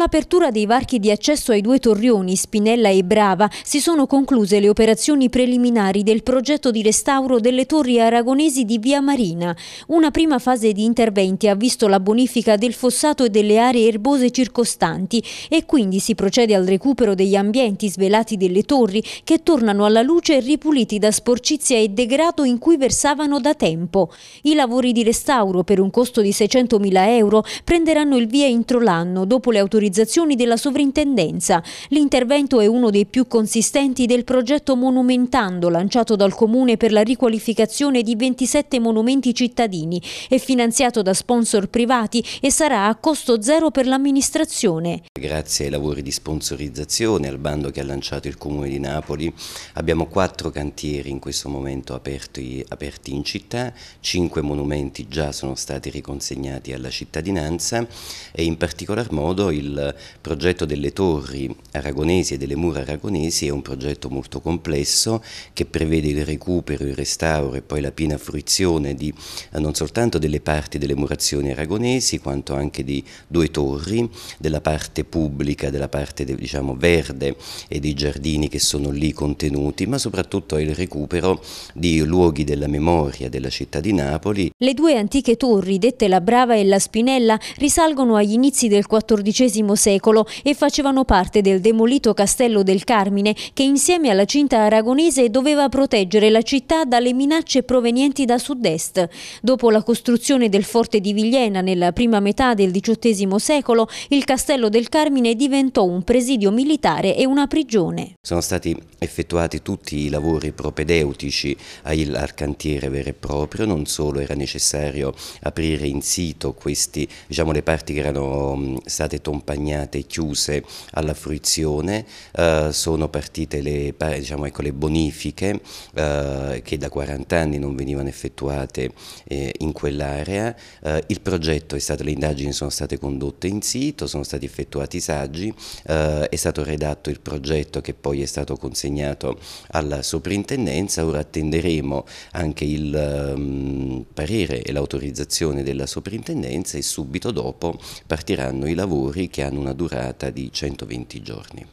l'apertura dei varchi di accesso ai due torrioni, Spinella e Brava, si sono concluse le operazioni preliminari del progetto di restauro delle torri aragonesi di Via Marina. Una prima fase di interventi ha visto la bonifica del fossato e delle aree erbose circostanti e quindi si procede al recupero degli ambienti svelati delle torri che tornano alla luce ripuliti da sporcizia e degrado in cui versavano da tempo. I lavori di restauro per un costo di 600.000 euro prenderanno il via entro l'anno dopo le autorizzazioni della sovrintendenza. L'intervento è uno dei più consistenti del progetto Monumentando lanciato dal Comune per la riqualificazione di 27 monumenti cittadini, è finanziato da sponsor privati e sarà a costo zero per l'amministrazione. Grazie ai lavori di sponsorizzazione, al bando che ha lanciato il Comune di Napoli, abbiamo 4 cantieri in questo momento aperti in città, 5 monumenti già sono stati riconsegnati alla cittadinanza e in particolar modo il progetto delle torri aragonesi e delle mura aragonesi è un progetto molto complesso che prevede il recupero, il restauro e poi la piena fruizione di non soltanto delle parti delle murazioni aragonesi quanto anche di 2 torri, della parte pubblica, della parte diciamo verde e dei giardini che sono lì contenuti, ma soprattutto il recupero di luoghi della memoria della città di Napoli. Le due antiche torri, dette la Brava e la Spinella, risalgono agli inizi del XIV secolo e facevano parte del demolito castello del Carmine che insieme alla cinta aragonese doveva proteggere la città dalle minacce provenienti da sud-est. Dopo la costruzione del forte di Vigliena nella prima metà del XVIII secolo, il castello del Carmine diventò un presidio militare e una prigione. Sono stati effettuati tutti i lavori propedeutici al cantiere vero e proprio, non solo era necessario aprire in sito questi, diciamo, le parti che erano state tompagnate e chiuse alla fruizione, sono partite le bonifiche che da 40 anni non venivano effettuate in quell'area, le indagini sono state condotte in sito, sono stati effettuati saggi, è stato redatto il progetto che poi è stato consegnato alla soprintendenza, ora attenderemo anche il parere e l'autorizzazione della soprintendenza e subito dopo partiranno i lavori che hanno una durata di 120 giorni.